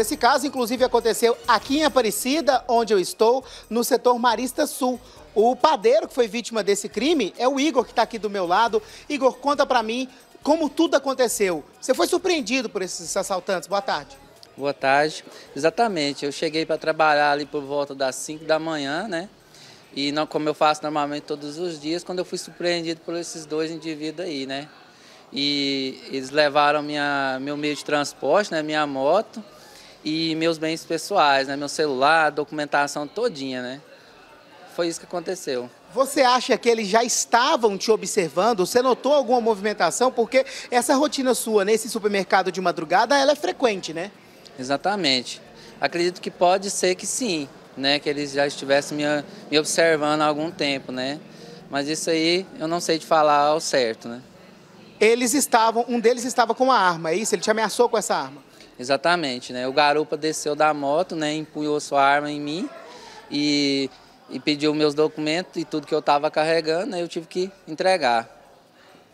Esse caso, inclusive, aconteceu aqui em Aparecida, onde eu estou, no setor Marista Sul. O padeiro que foi vítima desse crime é o Igor, que está aqui do meu lado. Igor, conta para mim como tudo aconteceu. Você foi surpreendido por esses assaltantes. Boa tarde. Boa tarde. Exatamente. Eu cheguei para trabalhar ali por volta das 5 da manhã, né? E não, como eu faço normalmente todos os dias, quando eu fui surpreendido por esses dois indivíduos aí, né? E eles levaram meu meio de transporte, né? Minha moto e meus bens pessoais, né? Meu celular, documentação todinha, né? Foi isso que aconteceu. Você acha que eles já estavam te observando? Você notou alguma movimentação? Porque essa rotina sua nesse supermercado de madrugada, ela é frequente, né? Exatamente. Acredito que pode ser que sim, né? Que eles já estivessem me observando há algum tempo, né? Mas isso aí eu não sei te falar ao certo, né? Um deles estava com uma arma, é isso? Ele te ameaçou com essa arma? Exatamente, né? O garupa desceu da moto, né? Empunhou sua arma em mim e pediu meus documentos e tudo que eu estava carregando, né? Eu tive que entregar.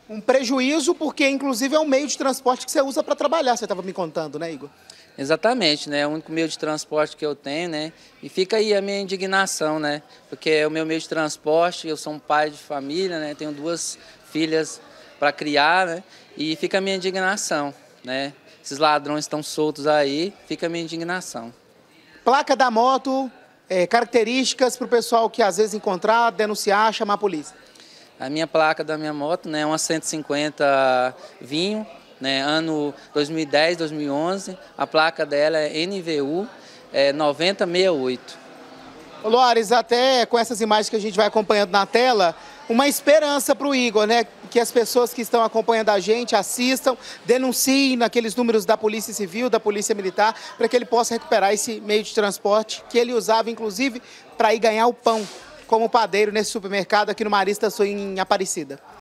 Um prejuízo porque, inclusive, é um meio de transporte que você usa para trabalhar, você estava me contando, né, Igor? Exatamente, né? É o único meio de transporte que eu tenho, né? E fica aí a minha indignação, né? Porque é o meu meio de transporte, eu sou um pai de família, né? Tenho duas filhas para criar, né? E fica a minha indignação, né? Esses ladrões estão soltos aí, fica a minha indignação. Placa da moto... características para o pessoal que às vezes encontrar, denunciar, chamar a polícia? A minha placa da minha moto, né, é uma 150 vinho, né, ano 2010, 2011. A placa dela é NVU 9068. Loares, até com essas imagens que a gente vai acompanhando na tela, uma esperança para o Igor, né? Que as pessoas que estão acompanhando a gente assistam, denunciem naqueles números da Polícia Civil, da Polícia Militar, para que ele possa recuperar esse meio de transporte que ele usava, inclusive, para ir ganhar o pão como padeiro nesse supermercado aqui no Marista Sul, em Aparecida.